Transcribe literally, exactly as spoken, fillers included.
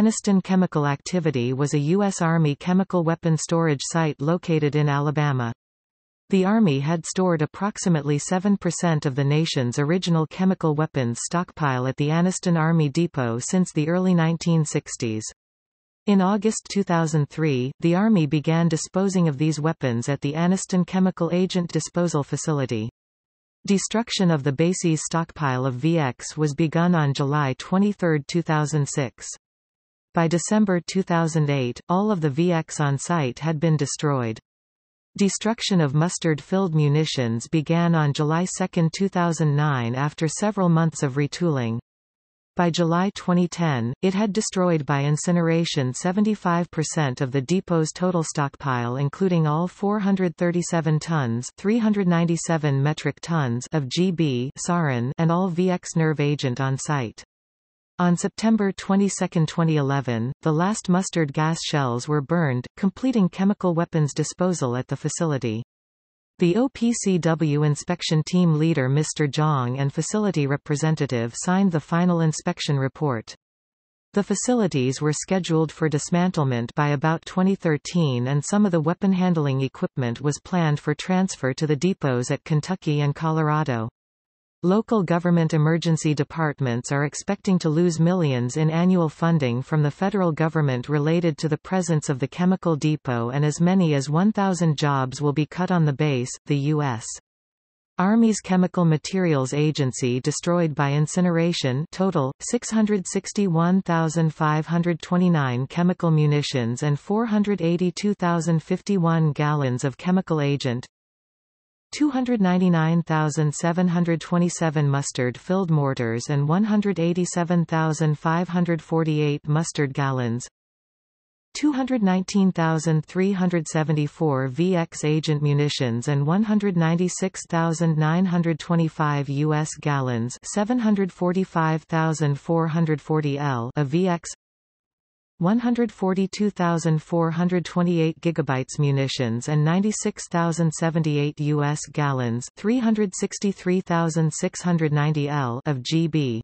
Anniston Chemical Activity was a U S Army chemical weapon storage site located in Alabama. The Army had stored approximately seven percent of the nation's original chemical weapons stockpile at the Anniston Army Depot since the early nineteen sixties. In August two thousand three, the Army began disposing of these weapons at the Anniston Chemical Agent Disposal Facility. Destruction of the base's stockpile of V X was begun on July twenty-third two thousand six. By December two thousand eight, all of the V X on site had been destroyed. Destruction of mustard-filled munitions began on July second two thousand nine after several months of retooling. By July twenty ten, it had destroyed by incineration seventy-five percent of the depot's total stockpile, including all four hundred thirty-seven tons (three hundred ninety-seven metric tons) of G B sarin and all V X nerve agent on site. On September twenty-second twenty eleven, the last mustard gas shells were burned, completing chemical weapons disposal at the facility. The O P C W inspection team leader Mister Zhang and facility representative signed the final inspection report. The facilities were scheduled for dismantlement by about twenty thirteen, and some of the weapon handling equipment was planned for transfer to the depots at Kentucky and Colorado. Local government emergency departments are expecting to lose millions in annual funding from the federal government related to the presence of the chemical depot, and as many as one thousand jobs will be cut on the base. The U S Army's Chemical Materials Agency destroyed by incineration total, six hundred sixty-one thousand five hundred twenty-nine chemical munitions and four hundred eighty-two thousand fifty-one gallons of chemical agent, two hundred ninety-nine thousand seven hundred twenty-seven mustard-filled mortars and one hundred eighty-seven thousand five hundred forty-eight mustard gallons, two hundred nineteen thousand three hundred seventy-four V X agent munitions and one hundred ninety-six thousand nine hundred twenty-five U S gallons, seven hundred forty-five thousand four hundred forty L of V X, one hundred forty-two thousand four hundred twenty-eight gigabytes munitions and ninety-six thousand seventy-eight U S gallons, three hundred sixty-three thousand six hundred ninety L of G B.